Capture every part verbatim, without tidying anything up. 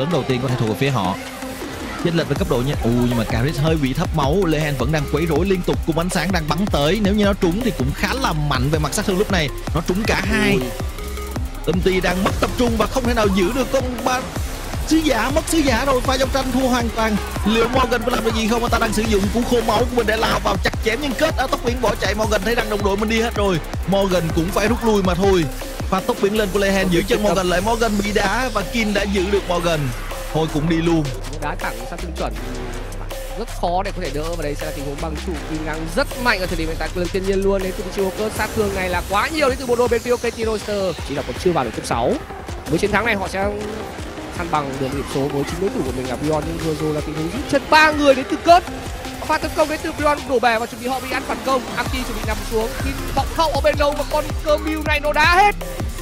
lớn đầu tiên có thể thuộc về phía họ. Chênh lệch về cấp độ nha. Ui nhưng mà Caris hơi bị thấp máu. Lehen vẫn đang quấy rối liên tục cùng ánh sáng đang bắn tới. Nếu như nó trúng thì cũng khá là mạnh về mặt sát thương lúc này. Nó trúng cả hai. Tâm Ti đang mất tập trung và không thể nào giữ được con ba sứ giả. Mất sứ giả rồi, pha giao tranh thua hoàn toàn. Liệu Morgan có làm được gì không? Anh ta đang sử dụng cú khô máu của mình để lao vào chặt chém nhưng kết ở Tóc Biển bỏ chạy. Morgan thấy rằng đồng đội mình đi hết rồi, Morgan cũng phải rút lui mà thôi. Pha Tóc Biển lên của Lehen giữ chân Morgan lại. Morgan bị đá và Kim đã giữ được Morgan. Thôi cũng đi luôn. Đá thẳng sát thương chuẩn rất khó để có thể đỡ, và đây sẽ là tình huống băng trụ kim ngang rất mạnh ở thời điểm hiện tại của Lương Thiên Nhiên luôn. Đến từ chiêu cơ sát thương này là quá nhiều đến từ bộ đôi bên phía ô ca tê Royster. Chỉ là còn chưa vào được top sáu. Với chiến thắng này họ sẽ thăng bằng được điểm số với chính đối thủ của mình là Bion, nhưng vừa rồi là tình huống rút chân ba người đến từ Cớt. Pha tấn công đến từ Bion đổ bè và chuẩn bị họ bị ăn phản công. Aki chuẩn bị nằm xuống, Kim bọc hậu ở bên đầu và con cơ mưu này nó đá hết.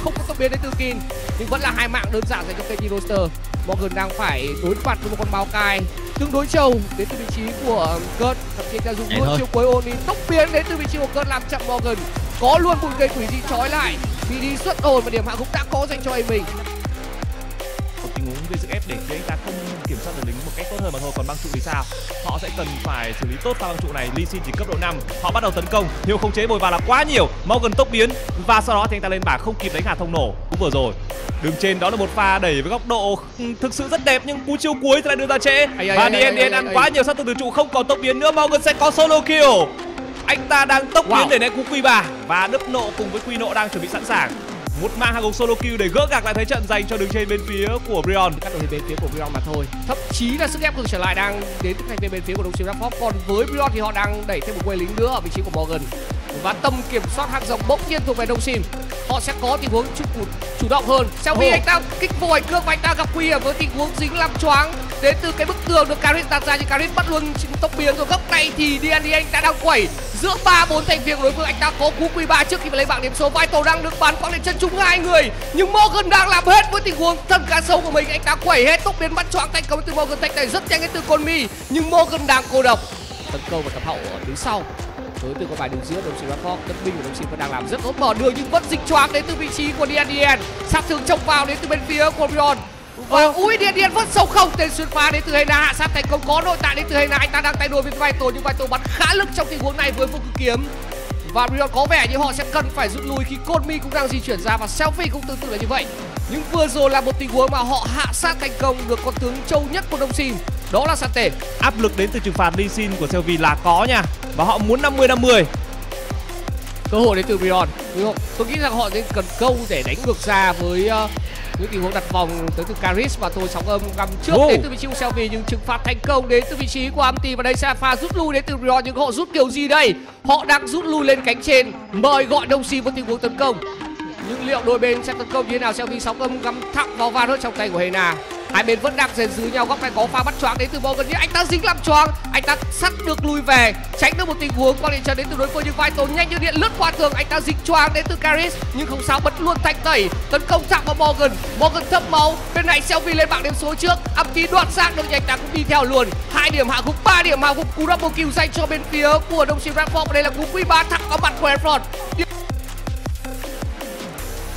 Không có tốc biến đến từ Kim, nhưng vẫn là hai mạng đơn giản dành cho ô ca tê Royster. Morgan đang phải đối mặt với một con báo cai tương đối trâu đến từ vị trí của Cơn, thậm chí là dùng luôn chiêu cuối Oni. Tốc biến đến từ vị trí của Cơn làm chậm Morgan, có luôn bụi cây quỷ dị trói lại vì đi xuất ồn và điểm hạ gục đã có dành cho mình. Một tình huống gây sức ép để phía anh ta không kiểm soát được lính một cách tốt hơn mà thôi. Còn băng trụ thì sao? Họ sẽ cần phải xử lý tốt pha băng trụ này. Lee Sin chỉ cấp độ năm, họ bắt đầu tấn công, hiệu không chế bồi vào là quá nhiều. Morgan tốc biến và sau đó thì anh ta lên bảng không kịp đánh hạ thông nổ. Cũng vừa rồi đường trên đó là một pha đẩy với góc độ thực sự rất đẹp, nhưng cú chiêu cuối thì lại đưa ra trễ. Và đê en đê en ăn quá nhiều sát thương từ trụ, không còn tốc biến nữa. Morgan sẽ có solo kill. Anh ta đang tốc biến wow. để né cú quy bà và Đức Nộ cùng với Quy Nộ đang chuẩn bị sẵn sàng một mang hàng gục solo kill để gỡ gạc lại thế trận dành cho đường trên bên phía của Brion. Các đội hình bên phía của Brion mà thôi. Thậm chí là sức ép ngược trở lại đang đến từ thành viên bên phía của đồng chí Rapop. Còn với Brion thì họ đang đẩy thêm một quay lính nữa ở vị trí của Morgan. Và tầm kiểm soát hạt rộng bỗng nhiên thuộc về Đông Xin. Họ sẽ có tình huống chủ, chủ động hơn. Selby oh. anh ta kích vô ảnh cương và anh ta gặp nguy hiểm với tình huống dính làm choáng đến từ cái bức tường được Caris đặt ra, nhưng Caris bắt luôn tốc biến rồi. Góc này thì đê en đê en anh ta đang quẩy giữa ba bốn thành viên đối phương. Anh ta có cú quy ba trước khi mà lấy bảng điểm số. Vital đang được bắn quãng đến chân trúng hai người, nhưng Morgan đang làm hết với tình huống thân cá sấu của mình. Anh ta quẩy hết tốc biến bắt choáng thành công từ Morgan. Tách này rất nhanh đến từ Con Mi, nhưng Morgan đang cô độc tấn công và cặp hậu ở phía sau. Đối từ có vài đường giữa đồng chí Rapop, tấn binh của đồng chí vẫn đang làm rất tốt mở đường, nhưng vẫn dịch choáng đến từ vị trí của đê en đê en. Sát thương trông vào đến từ bên phía của Bion. Và oh. ui đê en đê en vẫn sâu không, tên xuyên phá đến từ Hena, hạ sát thành công có nội tại đến từ Hena. Anh ta đang tay đua với Vital, nhưng Vital bắn khá lực trong tình huống này với vô cực kiếm. Và Bion có vẻ như họ sẽ cần phải rút lui khi Con Mi cũng đang di chuyển ra và Selfie cũng tương tự là như vậy. Nhưng vừa rồi là một tình huống mà họ hạ sát thành công được con tướng trâu nhất của Đông Xin, đó là Sàn Tể. Áp lực đến từ trừng phạt Lee Sin của Selvi là có nha, và họ muốn năm mươi năm mươi. Cơ hội đến từ Bion. Tôi nghĩ rằng họ nên cần câu để đánh ngược ra với uh, những tình huống đặt vòng tới từ Caris và thôi sóng âm găm trước oh. đến từ vị trí của Selvi, nhưng trừng phạt thành công đến từ vị trí của Amty. Và đây sẽ là pha rút lui đến từ Bion, nhưng họ rút kiểu gì đây? Họ đang rút lui lên cánh trên, mời gọi Đông Xin với tình huống tấn công. Nhưng liệu đôi bên sẽ tấn công như thế nào? Selvi sóng âm găm thẳng vào van hơn trong tay của Hena. Hai bên vẫn đang rèn giữ nhau. Góc này có pha bắt choáng đến từ Morgan, nhưng anh ta dính làm choáng. Anh ta sắt được lùi về, tránh được một tình huống quan điện trần đến từ đối phương, nhưng Vital nhanh như điện lướt qua tường. Anh ta dính choáng đến từ Caris, nhưng không sao, bật luôn thanh tẩy tấn công thẳng vào Morgan. Morgan thấp máu. Bên này Selvi lên bảng điểm số trước, Amty đoạt xác được, nhưng anh ta cũng đi theo luôn. Hai điểm hạ gục, ba điểm hạ gục. Cú double kill dành cho bên phía của đồng chí Rapop. Đây là cú quy ba thẳng vào mặt của Efron.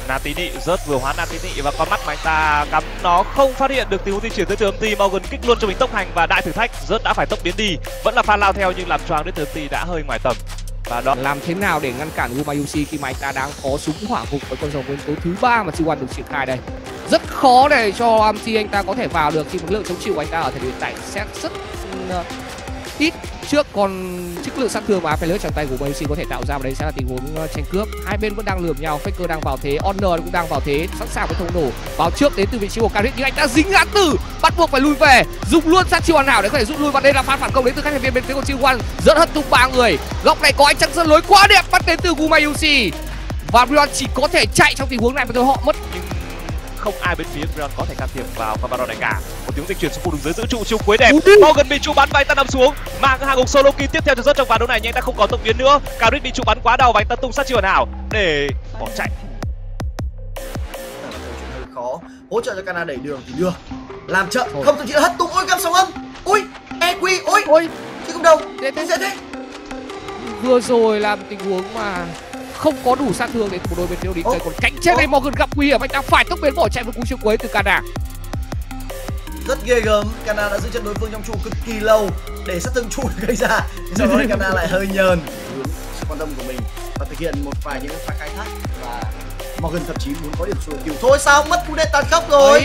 Natini rớt vừa hóa Natini và con mắt mà anh ta cắm nó không phát hiện được tình huống di chuyển tới từ Amty. Morgan kích luôn cho mình tốc hành và đại thử thách. Rớt đã phải tốc biến đi, vẫn là pha lao theo nhưng làm choáng đến từ Amty đã hơi ngoài tầm. Và đó làm thế nào để ngăn cản Umayushi khi mà anh ta đang có súng hỏa gục với con rồng nguyên tố thứ ba mà Siwan được triển khai đây. Rất khó để cho Amty anh ta có thể vào được khi một lượng chống chịu của anh ta ở thời điểm hiện tại sẽ rất ít trước còn chức lượng sát thương mà Aphelios trong tay của Umayushi có thể tạo ra. Và đây sẽ là tình huống tranh cướp. Hai bên vẫn đang lườm nhau. Faker đang vào thế, Honor cũng đang vào thế, sẵn sàng với thông nổ. Vào trước đến từ vị trí của Caris, nhưng anh ta dính ngã tư, bắt buộc phải lui về, dùng luôn sát chiêu hoàn hảo để có thể rút lui. Và đây là pha phản công đến từ các thành viên bên phía của Siwan, dẫn hất tung ba người. Góc này có ánh trăng dẫn lối quá đẹp, bắt đến từ Umayushi và Brion chỉ có thể chạy trong tình huống này, và thôi họ mất. Không ai bên phía Brion có thể can thiệp vào con Baron này cả. Một tiếng dịch chuyển xuống khu đường dưới giữ trụ, chiêu cuối đẹp. Morgan bị trụ bắn và anh ta nằm xuống. Mang hàng gục solo kill tiếp theo cho rất trong ván đấu này, nhưng anh ta không có tốc biến nữa. Caris bị trụ bắn quá đầu và anh ta tung sát chiêu hoàn hảo để bỏ chạy. Hơi khó. Hỗ trợ cho Kana đẩy đường thì được. Làm chậm, không thậm chí là hất tung. Ôi cam sóng âm. Ôi, e quy, ôi. Ôi, chứ không đâu. Để thế sẽ thế. Vừa rồi làm tình huống mà không có đủ sát thương để một đôi bên tiêu đi. Còn cánh trên này Morgan gặp nguy hiểm, anh ta phải tốc biến bỏ chạy với cú chiêu cuối từ Kana. rất ghê gớm. Kana đã giữ chân đối phương trong trụ cực kỳ lâu để sát thương trụ gây ra. Sau đó Kana lại hơi nhờn sự quan tâm của mình và thực hiện một vài những pha khai thác và Morgan thậm chí muốn có điểm số kiểu thôi sao mất cú đen tàn khốc rồi.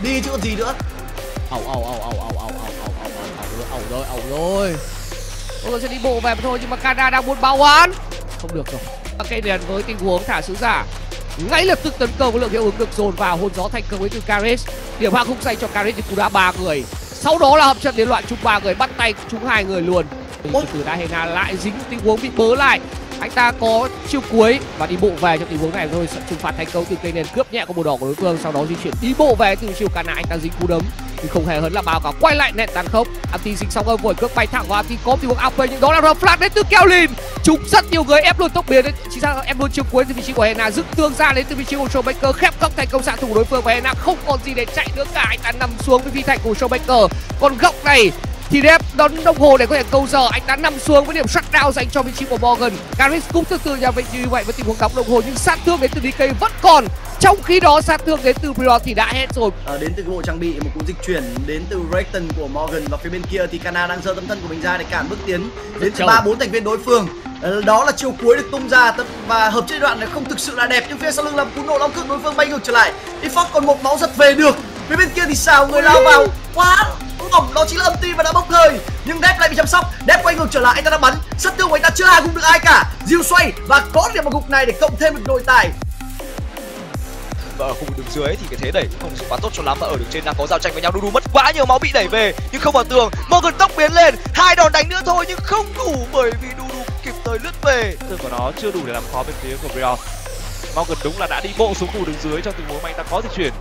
Đi chứ còn gì nữa. Ẩu ẩu ẩu ẩu ẩu ẩu ẩu ẩu rồi ẩu rồi. Tôi sẽ đi bộ về thôi nhưng mà Kana đang muốn báo oán. Không được rồi. Các cây đèn với tình huống thả sứ giả ngay lập tức tấn công với lượng hiệu ứng được dồn vào, hôn gió thành công với từ Karis. Điểm hạ không dành cho Karis thì cú đá ba người, sau đó là hợp trận đến loạn chung ba người, bắt tay chúng hai người luôn. Từ từ đã Hena lại dính tình huống bị bớ lại, anh ta có chiêu cuối và đi bộ về trong tình huống này thôi. Trừng phạt thành công từ cây nền, cướp nhẹ con bồ đỏ của đối phương, sau đó di chuyển đi bộ về từ chiều Kana, anh ta dính cú đấm thì không hề hấn là bao cả, quay lại nện tàn khốc. Anti dính xong âm vội cướp bay thẳng vào Anti, có thì buộc áp về nhưng đó là flash đến từ Kelvin, trúng rất nhiều người, ép luôn tốc biến đấy, chính xác ép luôn chiều cuối từ vị trí của Hena, dựng tương ra đến từ vị trí của Showmaker, khép góc thành công xạ thủ đối phương và Hena không còn gì để chạy nữa cả, anh ta nằm xuống với phi thành của Showmaker. Còn góc này thì đẹp đón đồng hồ để có thể câu giờ, anh đã nằm xuống với điểm shutdown dành cho vị trí của Morgan. Karis cũng tương tự nhà vị trí như vậy với tình huống cắm đồng hồ nhưng sát thương đến từ đê ca vẫn còn, trong khi đó sát thương đến từ Prior thì đã hết rồi. À, đến từ cái bộ trang bị một cú dịch chuyển đến từ Renekton của Morgan và phía bên kia thì Kana đang giơ tấm thân của mình ra để cản bước tiến đến từ ba bốn thành viên đối phương. Đó là chiều cuối được tung ra và hợp trên đoạn này không thực sự là đẹp nhưng phía sau lưng làm cú nổ long cước đối phương bay ngược trở lại. Efox còn một máu giật về được. Phía bên kia thì xào người lao vào quá. Ổng đó chính là âm ti và đã bốc hơi nhưng Depp lại bị chăm sóc. Depp quay ngược trở lại, anh ta đã bắn, sát thương của anh ta chưa ai cũng được ai cả. Diêu xoay và có điểm vào cục này để cộng thêm một nội tài. Và ở khu vực đường dưới thì cái thế đẩy cũng không quá tốt cho lắm, và ở đường trên đang có giao tranh với nhau. Dudu mất quá nhiều máu bị đẩy về nhưng không vào tường. Morgan tốc biến lên, hai đòn đánh nữa thôi nhưng không đủ bởi vì Dudu kịp thời lướt về. Thương của nó chưa đủ để làm khó bên phía của Brion. Morgan đúng là đã đi bộ xuống khu đường dưới trong tình huống mà anh ta có dịch chuyển.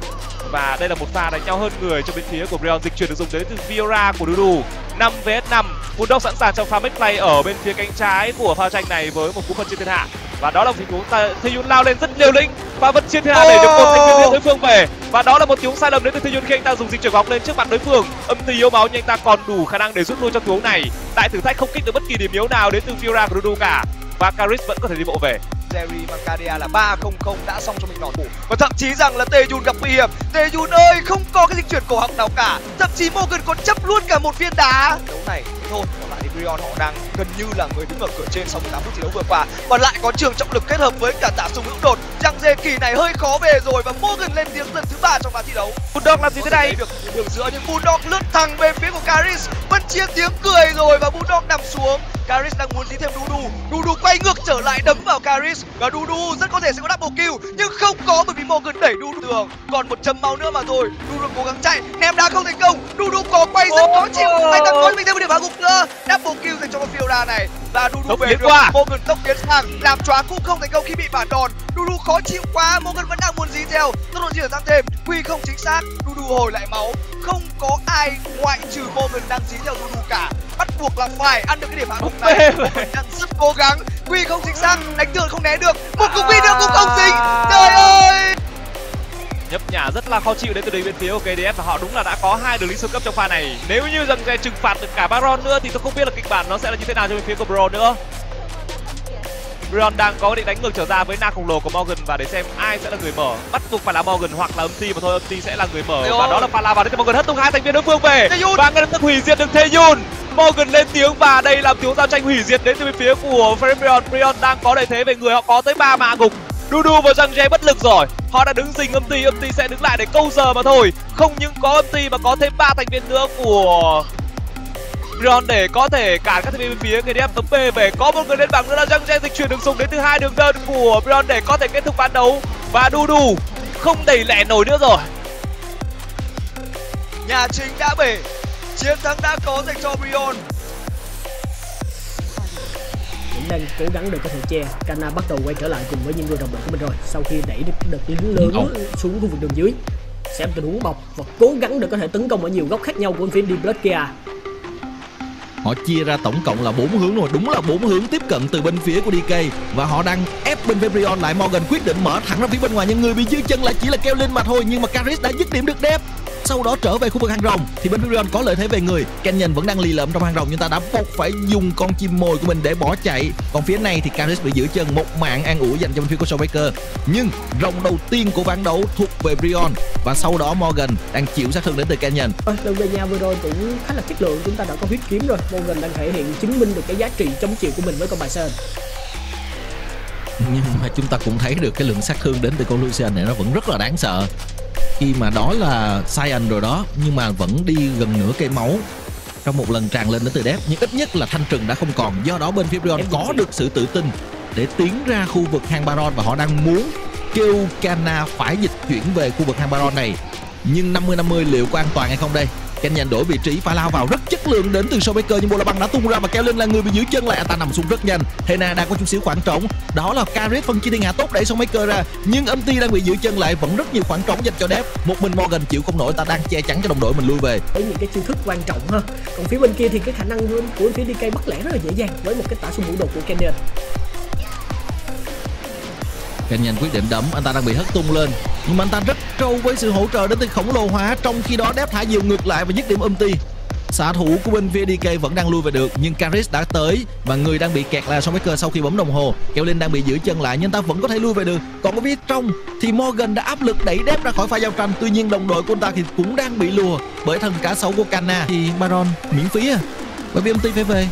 Và đây là một pha đánh nhau hơn người cho bên phía của Brion, dịch chuyển được dùng đến từ Fiora của Dudu. Năm vs năm, Bulldog sẵn sàng trong pha make play ở bên phía cánh trái của pha tranh này với một cú phân trên thiên hạ. Và đó là tình huống Thi Yun lao lên rất liều lĩnh và phân trên thiên hạ để được một thành viên đối phương về. Và đó là một tiếng sai lầm đến từ Thi Yun khi anh ta dùng dịch chuyển góc lên trước mặt đối phương. Âm Thi yếu máu nhưng anh ta còn đủ khả năng để rút lui trong tình huống này. Đại thử thách không kích được bất kỳ điểm yếu nào đến từ Fiora của Dudu cả, và Karis vẫn có thể đi bộ về. Jerry và Kadia là ba không không đã xong cho mình đòn bù. Và thậm chí rằng là Taeyun gặp nguy hiểm. Taeyun ơi, không có cái dịch chuyển cổ họng nào cả. Thậm chí Morgan còn chấp luôn cả một viên đá. Đấu này thôi, còn lại thì Brion họ đang gần như là người đứng ở cửa trên sau tám phút thi đấu vừa qua. Và lại có trường trọng lực kết hợp với cả tả súng hữu đột. Rằng dê kỳ này hơi khó về rồi và Morgan lên tiếng lần thứ ba trong ván thi đấu. Bulldog làm gì thế này? Được đường giữa nhưng Bulldog lướt thẳng về phía của Karis, vẫn chia tiếng cười rồi và Bulldog nằm xuống. Karis đang muốn dí thêm Dudu. Dudu quay ngược trở lại đấm vào Karis và Dudu rất có thể sẽ có double kill nhưng không có bởi vì Morgan đẩy Dudu tường. Còn một chấm máu nữa mà thôi. Dudu cố gắng chạy, ném đá không thành công. Dudu có quay rất khó chịu. Anh ta có mình thêm một điểm hạ gục nữa. Double kill dành cho con Fiora này và Dudu về được. Morgan tốc tiến sang làm chóa cũng không thành công khi bị bản đòn. Dudu khó chịu quá. Morgan vẫn đang muốn dí theo. Tốc độ di chuyển tăng thêm, quy không chính xác. Dudu hồi lại máu. Không có ai ngoại trừ Morgan đang dí theo Dudu cả. Bắt buộc là phải ăn được cái điểm hạ gục này. Morgan đang rất cố gắng, quy không chính xác, đánh tường không né được, một cú bi nữa cũng không dính. Trời ơi, nhấp nhả rất là khó chịu đến từ bên phía của ca đê ép và họ đúng là đã có hai đường lính xuống cấp trong pha này. Nếu như rằng sẽ trừng phạt được cả Baron nữa thì tôi không biết là kịch bản nó sẽ là như thế nào cho bên phía của Bro nữa. Brion đang có định đánh ngược trở ra với na khổng lồ của Morgan và để xem ai sẽ là người mở. Bắt buộc phải là Morgan hoặc là âm ti mà thôi, âm ti sẽ là người mở. Đấy và ơi. Đó là pha lao vào đến từ Morgan, hất tung hai thành viên đối phương về và ngay lập tức hủy diệt được Taeyun. Morgan lên tiếng và đây là tiếng giao tranh hủy diệt đến từ bên phía của Brion. Brion đang có lợi thế về người, họ có tới ba mạ gục. Dudu và Jungle bất lực rồi, họ đã đứng dình âm ti, âm ti sẽ đứng lại để câu giờ mà thôi. Không những có âm ti mà có thêm ba thành viên nữa của Brion để có thể cản các thành viên bên phía ca đê ép tấm bê về. Có một người lên bảng nữa là Jungle, dịch chuyển đường súng đến thứ hai đường đơn của Brion để có thể kết thúc ván đấu và Dudu không đẩy lẻ nổi nữa rồi. Nhà chính đã bể, chiến thắng đã có dành cho Brion. Đang cố gắng để có thể che. Kana bắt đầu quay trở lại cùng với những người đồng đội của mình rồi. Sau khi đẩy được đợt tiến lớn xuống khu vực đường dưới, xem tình huống bọc và cố gắng để có thể tấn công ở nhiều góc khác nhau của phía D-Blood kia. Họ chia ra tổng cộng là bốn hướng luôn, đúng là bốn hướng tiếp cận từ bên phía của đê ca và họ đang ép bên phía Brion lại. Morgan quyết định mở thẳng ra phía bên ngoài nhưng người bị dưới chân lại chỉ là Kelvin mà thôi, nhưng mà Karis đã dứt điểm được đẹp. sau đó trở về khu vực hàng rồng thì bên Virion có lợi thế về người. Canyon vẫn đang lì lợm trong hàng rồng nhưng ta đã buộc phải dùng con chim mồi của mình để bỏ chạy. Còn phía này thì Caris bị giữ chân, một mạng an ủi dành cho bên phía của Soulbreaker. Nhưng rồng đầu tiên của ván đấu thuộc về Virion và sau đó Morgan đang chịu sát thương đến từ Canyon. Đôi về nhà vừa rồi cũng khá là chất lượng, chúng ta đã có huyết kiếm rồi. Morgan đang thể hiện chứng minh được cái giá trị chống chịu của mình với con bài sơn. Nhưng mà chúng ta cũng thấy được cái lượng sát thương đến từ con Lucian này nó vẫn rất là đáng sợ. Khi mà đó là Cyan rồi đó, nhưng mà vẫn đi gần nửa cây máu trong một lần tràn lên đến từ Death. Nhưng ít nhất là thanh trừng đã không còn. Do đó bên phía Virion có được sự tự tin để tiến ra khu vực hang Baron và họ đang muốn kêu Kana phải dịch chuyển về khu vực hang Baron này. Nhưng năm mươi năm mươi liệu có an toàn hay không đây? Canyon đổi vị trí phải lao vào rất chất lượng đến từ Soulbreaker, nhưng Bola Băng đã tung ra mà kéo lên là người bị giữ chân lại. Ta nằm xuống rất nhanh. Hena đang có chút xíu khoảng trống. Đó là Caris phân chia thiên hạ tốt đẩy Soulbreaker ra, nhưng âm ty đang bị giữ chân lại, vẫn rất nhiều khoảng trống dành cho Dev. Một mình Morgan chịu không nổi, ta đang che chắn cho đồng đội mình lui về. Với những cái chiêu thức quan trọng ha. Còn phía bên kia thì cái khả năng của phía đê ca bắt lẻ rất là dễ dàng với một cái tả xung vũ đột của Canyon. Canyon quyết định đấm, anh ta đang bị hất tung lên nhưng mà anh ta rất trâu với sự hỗ trợ đến từ khổng lồ hóa, trong khi đó Death thả diều ngược lại và dứt điểm âm ty. Xạ thủ của bên vê đê ca vẫn đang lui về được nhưng Caris đã tới và người đang bị kẹt là Soulbreaker sau khi bấm đồng hồ. Kẹo Linh đang bị giữ chân lại nhưng ta vẫn có thể lui về được. Còn ở phía trong thì Morgan đã áp lực đẩy Death ra khỏi pha giao tranh, tuy nhiên đồng đội của anh ta thì cũng đang bị lùa bởi thần cá sấu của Kana. Thì Baron miễn phí à, bởi vì âm ty phải về.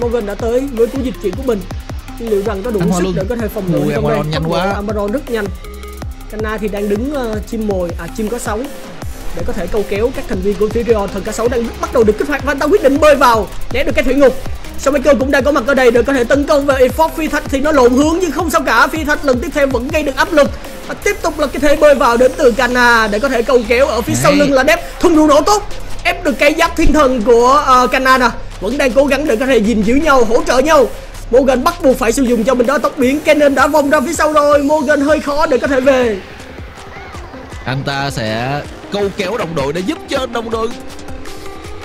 Morgan đã tới với cú dịch chuyển của mình, liệu rằng có đủ sức luôn để có thể phòng ngự trong đây. Nhanh quá, Amaron rất nhanh. Kana thì đang đứng uh, chim mồi, à chim có sóng để có thể câu kéo các thành viên của Virion. Thần cá sấu đang bắt đầu được kích hoạt và anh ta quyết định bơi vào né được cái thủy ngục. Soulbreaker cũng đang có mặt ở đây để có thể tấn công về Epoch. Phi Thạch thì nó lộn hướng nhưng không sao cả, Phi Thạch lần tiếp theo vẫn gây được áp lực và tiếp tục là cái thế bơi vào đến từ Kana để có thể câu kéo. Ở phía Đấy. Sau lưng là Dev thùng rượu nổ tốt, ép được cái giáp thiên thần của uh, Kana nè, vẫn đang cố gắng để có thể gìn giữ nhau, hỗ trợ nhau. Morgan bắt buộc phải sử dụng cho mình đó tốc biển. Cannon đã vòng ra phía sau rồi, Morgan hơi khó để có thể về. Anh ta sẽ câu kéo đồng đội để giúp cho đồng đội.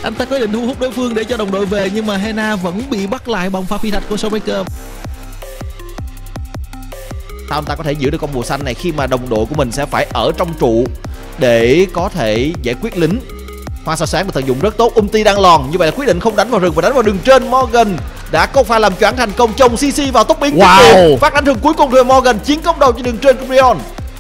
Anh ta có định thu hút đối phương để cho đồng đội về, nhưng mà Hena vẫn bị bắt lại bằng pha phi thạch của Soulbreaker. Sao anh ta có thể giữ được con bùa xanh này khi mà đồng đội của mình sẽ phải ở trong trụ để có thể giải quyết lính. Hoa sao sáng và tận dụng rất tốt. Umti đang lòn, như vậy là quyết định không đánh vào rừng và đánh vào đường trên. Morgan đã có pha làm choáng thành công, chồng xê xê vào tốc biến. Wow. Phát đánh rừng cuối cùng rồi Morgan chiến công đầu trên đường trên của Rion.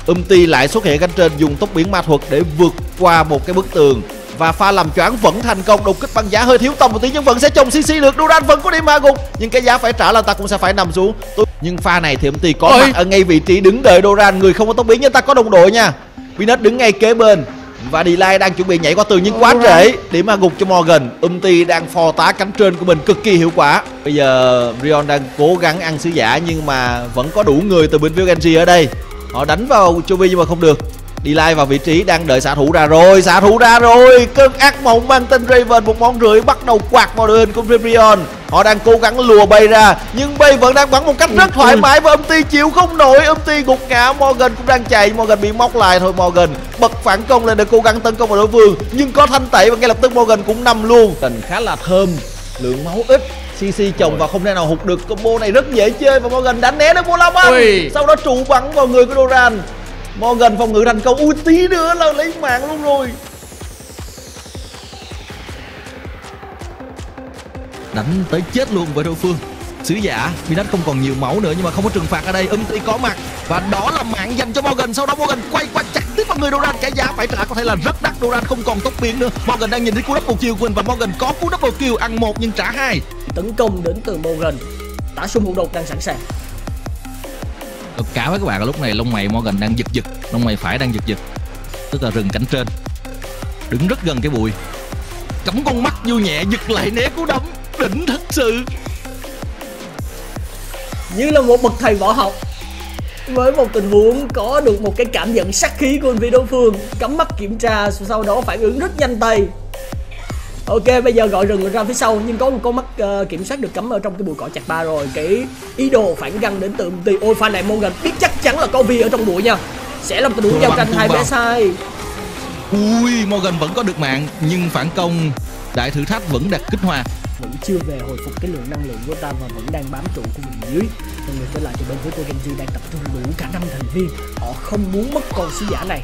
Umti lại xuất hiện cánh trên, dùng tốc biến ma thuật để vượt qua một cái bức tường và pha làm choáng vẫn thành công. Đột kích băng giá hơi thiếu tầm một tí nhưng vẫn sẽ chồng xê xê được. Duran vẫn có điểm ma gục nhưng cái giá phải trả là ta cũng sẽ phải nằm xuống. Nhưng pha này thì Umti có mặt ở ngay vị trí đứng đợi Duran, người không có tốc biến nhưng ta có đồng đội nha. Vinet đứng ngay kế bên. Và Delay đang chuẩn bị nhảy qua tường nhưng quá trễ, điểm ma gục cho Morgan. Umti đang phò tá cánh trên của mình cực kỳ hiệu quả. Bây giờ Rion đang cố gắng ăn sứ giả nhưng mà vẫn có đủ người từ bên phía Genji ở đây. Họ đánh vào Chovy nhưng mà không được. Delay vào vị trí đang đợi xạ thủ ra rồi, xạ thủ ra rồi. Cơn ác mộng mang tên Raven một món rưỡi bắt đầu quạt vào đội hình của Rion. Họ đang cố gắng lùa Bay ra nhưng Bay vẫn đang bắn một cách rất thoải mái và Umti chịu không nổi. Umti gục ngã, Morgan cũng đang chạy, Morgan bị móc lại thôi. Morgan bật phản công lên để cố gắng tấn công vào đối phương nhưng có thanh tẩy và ngay lập tức Morgan cũng nằm luôn. Tình khá là thơm, lượng máu ít, xê xê chồng và không thể nào hụt được. Combo này rất dễ chơi và Morgan đã né được Bola Băng, sau đó trụ bắn vào người của Duran. Morgan phòng ngự thành công, ui tí nữa là lấy mạng luôn rồi. Đánh tới chết luôn với đối phương. Sứ giả Vinet không còn nhiều máu nữa nhưng mà không có trừng phạt ở đây. Umti có mặt và đó là mạng dành cho Morgan. Sau đó Morgan quay qua chặt tiếp vào người Duran, cái giá phải trả có thể là rất đắt. Duran không còn tốc biến nữa. Morgan đang nhìn thấy cú double kill của mình và Morgan có cú double kill, ăn một nhưng trả hai. Tấn công đến từ Morgan, tả xung hỗn đột đang sẵn sàng. Cực cá với các bạn là lúc này lông mày Morgan đang giật giật, lông mày phải đang giật giật, tức là rừng cánh trên, đứng rất gần cái bụi, cắm con mắt vô nhẹ giật lại né cú đấm. Đỉnh thật sự, như là một bậc thầy võ học với một tình huống có được một cái cảm nhận sát khí của vị đối phương, cắm mắt kiểm tra sau đó phản ứng rất nhanh tay. Ok, bây giờ gọi rừng ra phía sau nhưng có một con mắt uh, kiểm soát được cắm ở trong cái bụi cỏ chặt ba rồi. Cái ý đồ phản găng đến từ Umti. Ôi pha này Morgan biết chắc chắn là có Vi ở trong bụi nha, sẽ làm cái đuổi giao tranh hai bé sai. Ui, Morgan vẫn có được mạng nhưng phản công đại thử thách vẫn đạt kích hoạt, vẫn chưa về hồi phục cái lượng năng lượng của ta và vẫn đang bám trụ của mình dưới. Mọi người trở lại từ bên phía của Genji đang tập trung đủ cả năm thành viên, họ không muốn mất con sứ giả này.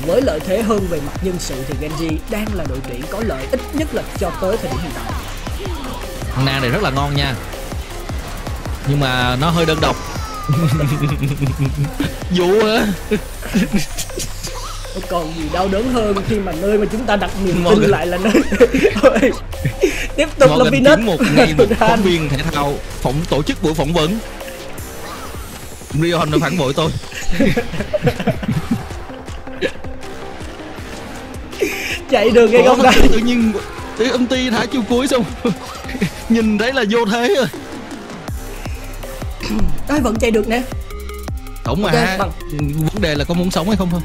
Với lợi thế hơn về mặt nhân sự thì Genji đang là đội tuyển có lợi ít nhất là cho tới thời điểm hiện tại. Thằng Na này rất là ngon nha, nhưng mà nó hơi đơn độc. Vũ hả? Còn gì đau đớn hơn khi mà nơi mà chúng ta đặt niềm tin lại là nơi tiếp tục Morgan là Venus. Một ngày một phóng viên thể thao phỏng tổ chức buổi phỏng vấn, Rio Hon đã phản bội tôi. Chạy đường ngay góc đây tự nhiên tí âm ti thả chiêu cuối xong nhìn thấy là vô thế rồi. Tôi vẫn chạy được nè. Đúng mà okay, bằng... vấn đề là có muốn sống hay không thôi.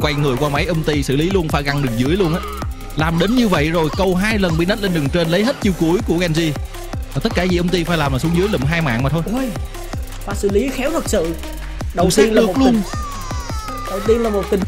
Quay người qua máy âm ti xử lý luôn pha găng đường dưới luôn á. Làm đến như vậy rồi, câu hai lần Binat lên đường trên lấy hết chiêu cuối của Genji. Và tất cả gì âm ti phải làm là xuống dưới lùm hai mạng mà thôi. Ôi, pha xử lý khéo thật sự. Đầu tiên là một luôn. Tình. Đầu tiên là một tình.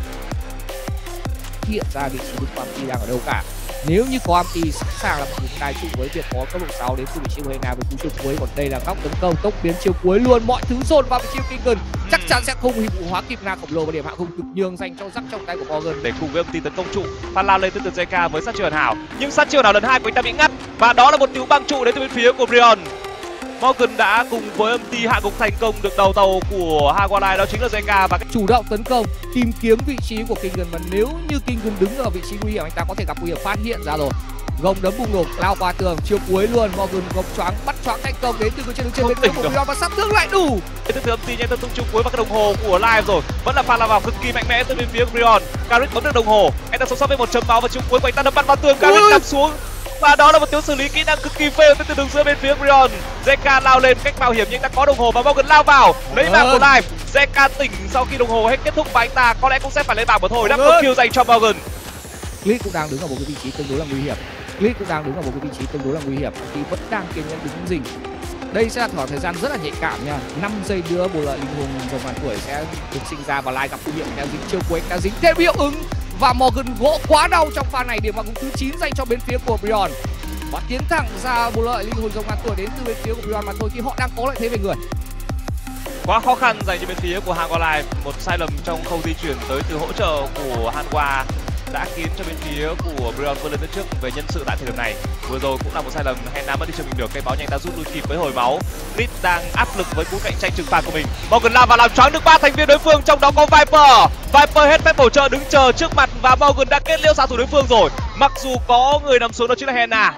Hiện ra vị trí của Quam Ti đang ở đâu cả. Nếu như Quam Ti sẵn sàng là một người tài chung với việc có cấp độ sáu đến khu vực chiêu Hena với cú chiêu cuối, còn đây là góc tấn công tốc biến chiêu cuối luôn, mọi thứ dồn vào chiêu Kingan chắc chắn sẽ không hình hóa kịp Na khổng lồ và điểm hạ khung cực nhường dành cho rắc trong tay của Morgan để cùng với âm ti tấn công trụ. Phan lao lên từ từ gi ca với sát chiêu hoàn hảo, nhưng sát chiêu nào lần hai của anh ta bị ngắt và đó là một tiếng băng trụ đến từ bên phía của Brion. Morgan đã cùng với âm ti hạ gục thành công được đầu tàu của Hawalai, đó chính là gi ca và chủ động tấn công tìm kiếm vị trí của Kingan, và nếu như Kingan đứng ở vị trí nguy hiểm anh ta có thể gặp nguy hiểm, phát hiện ra rồi gồng đấm bùng nổ lao qua tường chiều cuối luôn. Morgan gồng choáng bắt choáng thành công đến từ cái chân đứng trên bên phía của Brion và sát thương lại đủ từ từ âm ti nhanh tấn công chung cuối và cái đồng hồ của Live rồi, vẫn là pha lao vào cực kỳ mạnh mẽ từ bên phía của Brion. Carrick bấm được đồng hồ, anh ta sống sót với một chấm máu và chung cuối của anh ta đập bắn vào tường. Carrick đập xuống và đó là một tiếng xử lý kỹ năng cực kỳ phê từ đường giữa bên phía Brion. gi ca lao lên cách mạo hiểm nhưng đã có đồng hồ và Morgan lao vào lấy bảng của Live. gi ca tỉnh sau khi đồng hồ hết kết thúc và anh ta có lẽ cũng sẽ phải lấy bảng một thôi. Đã có kill dành cho Morgan. Click cũng đang đứng ở một cái vị trí tương đối là nguy hiểm. Click cũng đang đứng ở một cái vị trí tương đối là nguy hiểm thì vẫn đang kiên nhẫn đứng rình. Đây sẽ là khoảng thời gian rất là nhạy cảm nha. năm giây nữa bộ lợi linh hồn dòng ngàn tuổi sẽ được sinh ra và Live gặp nguy hiểm, đã dính chiêu cuối, đã dính thêm hiệu ứng và Morgan gỗ quá đau trong pha này. Điểm vào cũng thứ chín dành cho bên phía của Brion và tiến thẳng ra bộ lợi linh hồn dòng ngàn tuổi đến từ bên phía của Brion mà thôi, khi họ đang có lợi thế về người. Quá khó khăn dành cho bên phía của Hangwha. Một sai lầm trong khâu di chuyển tới từ hỗ trợ của Hangwha đã khiến cho bên phía của Brion vươn lên phía trước về nhân sự tại thời điểm này. Vừa rồi cũng là một sai lầm, Hena mất đi trường mình được cây báo nhanh đã rút lui kịp với hồi máu. Lit đang áp lực với cú cạnh tranh trừng phạt của mình. Morgan lao vào làm choáng được ba thành viên đối phương, trong đó có Viper. Viper hết phép bổ trợ đứng chờ trước mặt và Morgan đã kết liễu xạ thủ đối phương rồi. Mặc dù có người nằm xuống đó chính là Hena,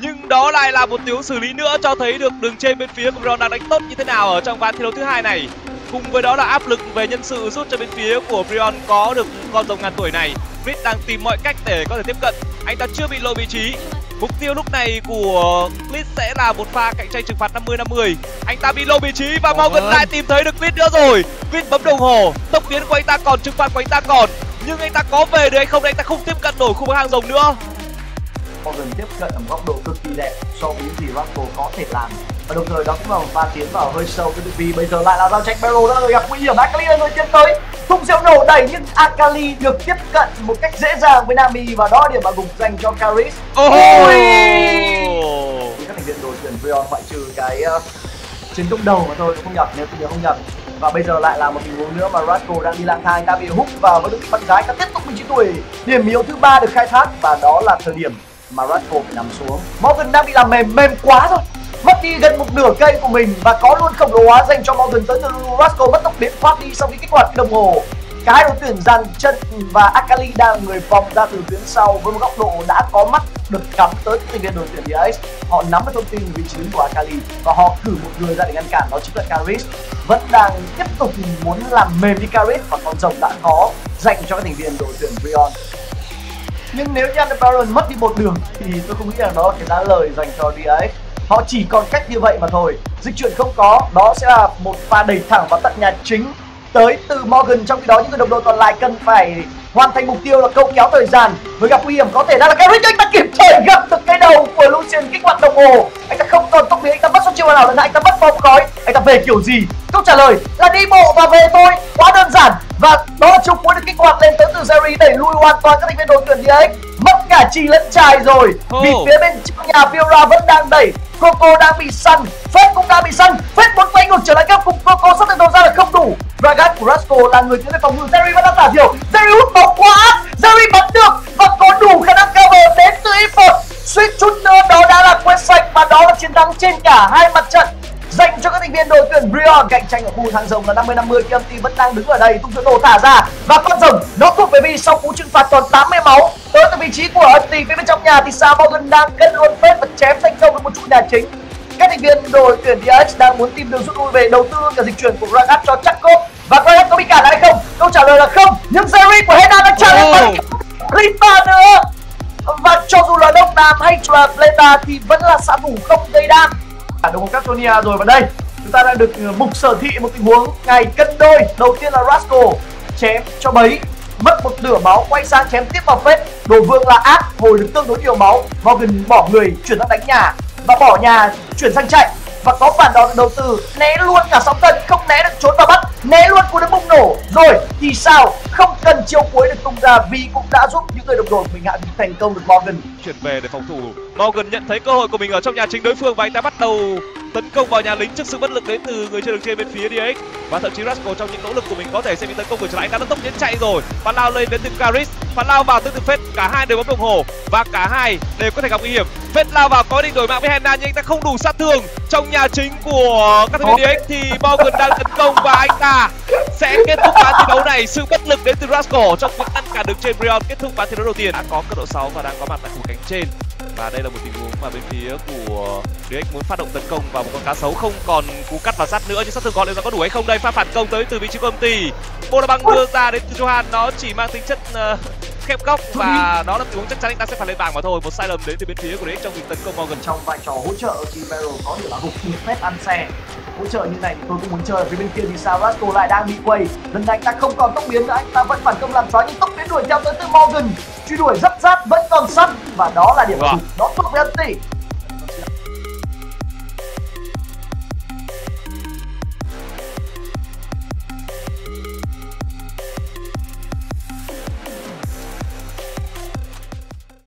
nhưng đó lại là một tiếng xử lý nữa cho thấy được đường trên bên phía của Brion đang đánh tốt như thế nào ở trong ván thi đấu thứ hai này. Cùng với đó là áp lực về nhân sự rút cho bên phía của Brion có được con rồng ngàn tuổi này. Rit đang tìm mọi cách để có thể tiếp cận, anh ta chưa bị lộ vị trí. Mục tiêu lúc này của Rit sẽ là một pha cạnh tranh trừng phạt năm mươi năm mươi. Anh ta bị lộ vị trí và Morgan lại tìm thấy được Rit nữa rồi. Rit bấm đồng hồ, tốc biến của anh ta còn, trừng phạt của anh ta còn, nhưng anh ta có về được hay không, anh ta không tiếp cận nổi khu vực hàng rồng nữa. Morgan tiếp cận ở góc độ cực kỳ đẹp so với những gì Raffle có thể làm, và đồng thời đó cũng là một pha tiến vào hơi sâu vì bây giờ lại là giao tranh battle đã rồi, gặp nguy hiểm. Akali là người tiến tới tung diễm nổ đẩy nhưng Akali được tiếp cận một cách dễ dàng với Nami và đó điểm bạo gục dành cho Karis. Ôi oh. Các thành viên đội tuyển Brion ngoại trừ cái uh, chiến công đầu mà thôi, không nhầm nếu tôi nhớ không nhầm. Và bây giờ lại là một tình huống nữa mà Radko đang đi lang thang, anh ta bị hút vào với đội bắt gái, ta tiếp tục mười chín tuổi, điểm yếu thứ ba được khai thác và đó là thời điểm mà Radko phải nằm xuống. Morgan đang bị làm mềm mềm quá rồi, mất đi gần một nửa cây của mình và có luôn khổng lồ hóa dành cho Morgan tới từ Rasco, mất tốc biến thoát đi sau khi kích hoạt đồng hồ. Cả hai đội tuyển dàn chân và Akali đang người vòng ra từ tuyến sau với một góc độ đã có mắt được cắm tới thành viên đội tuyển đê ích. Họ nắm được thông tin vị trí của Akali và họ cử một người ra để ngăn cản, đó chính là Karis. Vẫn đang tiếp tục muốn làm mềm đi Karis và con rồng đã có dành cho các thành viên đội tuyển Brion. Nhưng nếu như Underbaron mất đi một đường thì tôi không nghĩ là đó là cái đáng lời dành cho đê ích. Họ chỉ còn cách như vậy mà thôi, dịch chuyển không có, đó sẽ là một pha đẩy thẳng vào tận nhà chính tới từ Morgan. Trong khi đó những người đồng đội còn lại cần phải hoàn thành mục tiêu là câu kéo thời gian với gặp nguy hiểm có thể đang là Karis. Anh ta kịp thời gặp được cái đầu của Lucian, kích hoạt đồng hồ, anh ta không còn tốc biến, anh ta mất số chiêu nào lần này, anh ta mất bóng khói, anh ta về kiểu gì? Câu trả lời là đi bộ và về thôi, quá đơn giản. Và đó là trục cuối được kích hoạt lên tới từ Jerry, đẩy lui hoàn toàn các thành viên đội tuyển đê ích, mất cả chì lẫn chài rồi vì phía bên trong nhà Fiora vẫn đang đẩy. Coco đang bị săn, Fed cũng đang bị săn, Fed muốn quay ngược trở lại góc cùng Coco, sắp được đầu ra là không đủ. Gragas của Rasko là người tiến về phòng ngự. Jerry vẫn đang giả diều, Jerry hút bóng quá áp, Jerry bắn được và có đủ khả năng cover đến từ Infer. Suýt chút nữa đó đã là quét sạch và đó là chiến thắng trên cả hai mặt trận dành cho các thành viên đội tuyển Brion. Cạnh tranh ở khu hàng rồng là năm mươi năm mươi, K M T vẫn đang đứng ở đây, tung trận đồ thả ra và con rồng nó thuộc về vì sau cú trừng phạt còn tám mươi máu tới từ vị trí của Ân Tì. Phía bên trong nhà thì Sao Morgan đang cân hơn phết và chém thành công với một trụ nhà chính. Các thành viên đội tuyển đê ích đang muốn tìm đường rút lui về đầu tư cả dịch chuyển của Gragas cho Chakov và Gragas có bị cản hay không? Câu trả lời là không, nhưng Jerry của Hena đang trả lời Ripa nữa. Và cho dù là Đông Nam hay là Pleta thì vẫn là xạ thủ không gây đam. Đội của Captonia rồi vào đây chúng ta đã được mục sở thị một tình huống ngày cân đôi. Đầu tiên là Rasko chém cho bấy mất một nửa máu, quay sang chém tiếp vào phết. Đồ vương là áp hồi được tương đối nhiều máu. Morgan bỏ người chuyển sang đánh nhà và bỏ nhà chuyển sang chạy và có phản đòn đầu từ, né luôn cả sóng tần, không né được trốn vào bắt, né luôn cú đấm bùng nổ rồi thì sao, không cần chiêu cuối được tung ra vì cũng đã giúp những người đồng đội mình hạ thành công được. Morgan chuyển về để phòng thủ. Morgan nhận thấy cơ hội của mình ở trong nhà chính đối phương và anh ta bắt đầu tấn công vào nhà lính trước sự bất lực đến từ người chơi đường trên bên phía đê ích. Và thậm chí Rasko trong những nỗ lực của mình có thể sẽ bị tấn công ngược trở lại, anh ta đã tốc tiến chạy rồi, bắn lao lên đến từ Karis, bắn lao vào tới từ Fed, cả hai đều bấm đồng hồ và cả hai đều có thể gặp nguy hiểm. Fed lao vào có định đổi mạng với Hena nhưng anh ta không đủ sát thương. Trong nhà chính của các thành viên đê ích thì Morgan đang tấn công và anh ta sẽ kết thúc ván thi đấu này. Sự bất lực đến từ Rasko trong việc ăn cả đường trên Brion kết thúc ván thi đấu đầu tiên. Đã có cấp độ sáu và đang có mặt tại khu cánh trên. Và đây là một tình huống mà bên phía của đê ích muốn phát động tấn công vào một con cá sấu, không còn cú cắt và sát nữa nhưng sát thương còn liệu là có đủ hay không đây. Pha phản công tới từ vị trí của Công Ty, bộ đá băng đưa ra đến từ Johan, nó chỉ mang tính chất uh, khép góc và đó là tình huống chắc chắn anh ta sẽ phải lên bảng mà thôi. Một sai lầm đến từ bên phía của đê ích trong việc tấn công Morgan. Trong vai trò hỗ trợ thì Barrel có thể là gục như phép ăn xe. Hỗ trợ như này thì tôi cũng muốn chơi. Phía bên kia thì sao Rasko lại đang bị quay. Lần này anh ta không còn tốc biến nữa, anh ta vẫn phản công làm chói nhưng tốc biến đuổi theo tới từ Morgan. Truy đuổi rất sát vẫn còn sắt và đó là điểm dừng, nó thuộc về Ân Tỷ.